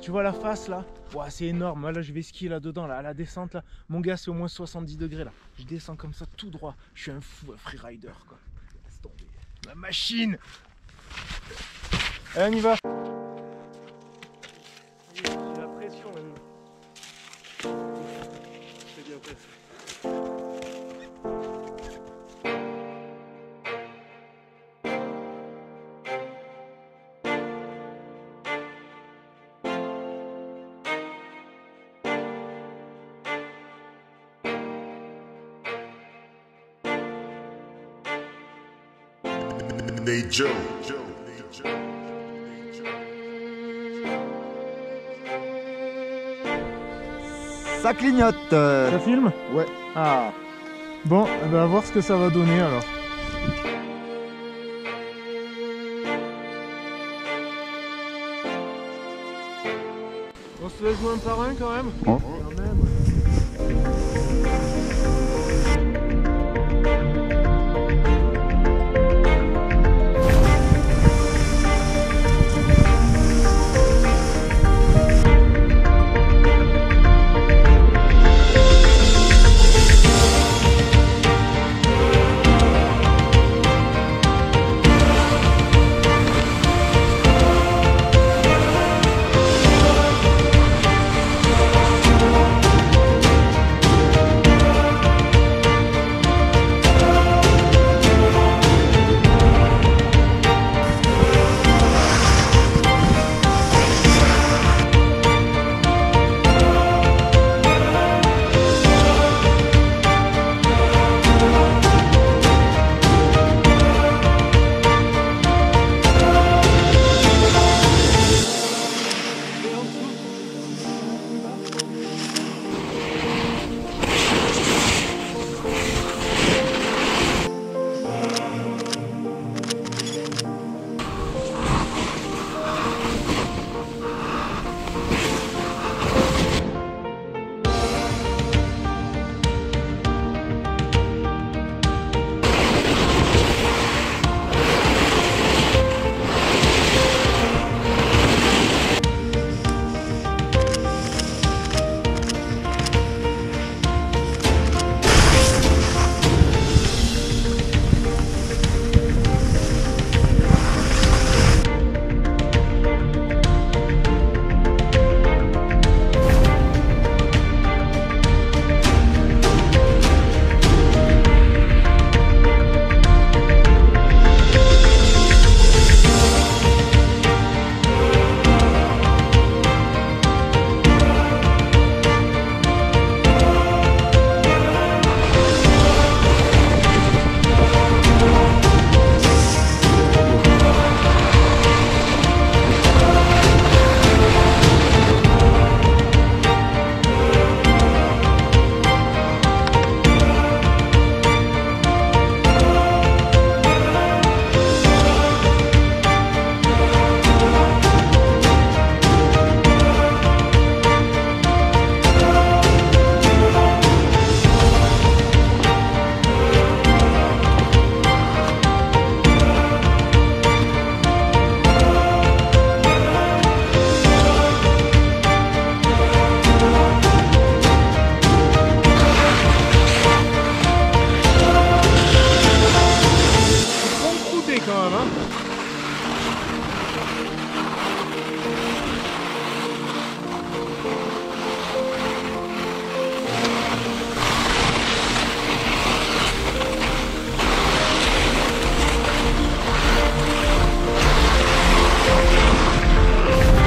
Tu vois la face là, wow, c'est énorme. Là je vais skier là dedans, là, à la descente là. Mon gars, c'est au moins 70 degrés là. Je descends comme ça tout droit. Je suis un fou, un freerider quoi. Laisse tomber. La machine. Allez, on y va. J'ai la pression là. C'est bien fait. Joe. Ça clignote. Ça filme? Ouais. Ah. Bon, on va voir ce que ça va donner alors. On se laisse jouer un par un quand même? Oh. Quand même.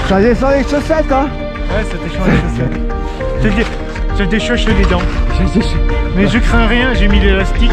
Ça descend les chaussettes, hein? Ouais, ça descend les chaussettes. J'ai déchaussé les dents. Mais je crains rien, j'ai mis l'élastique.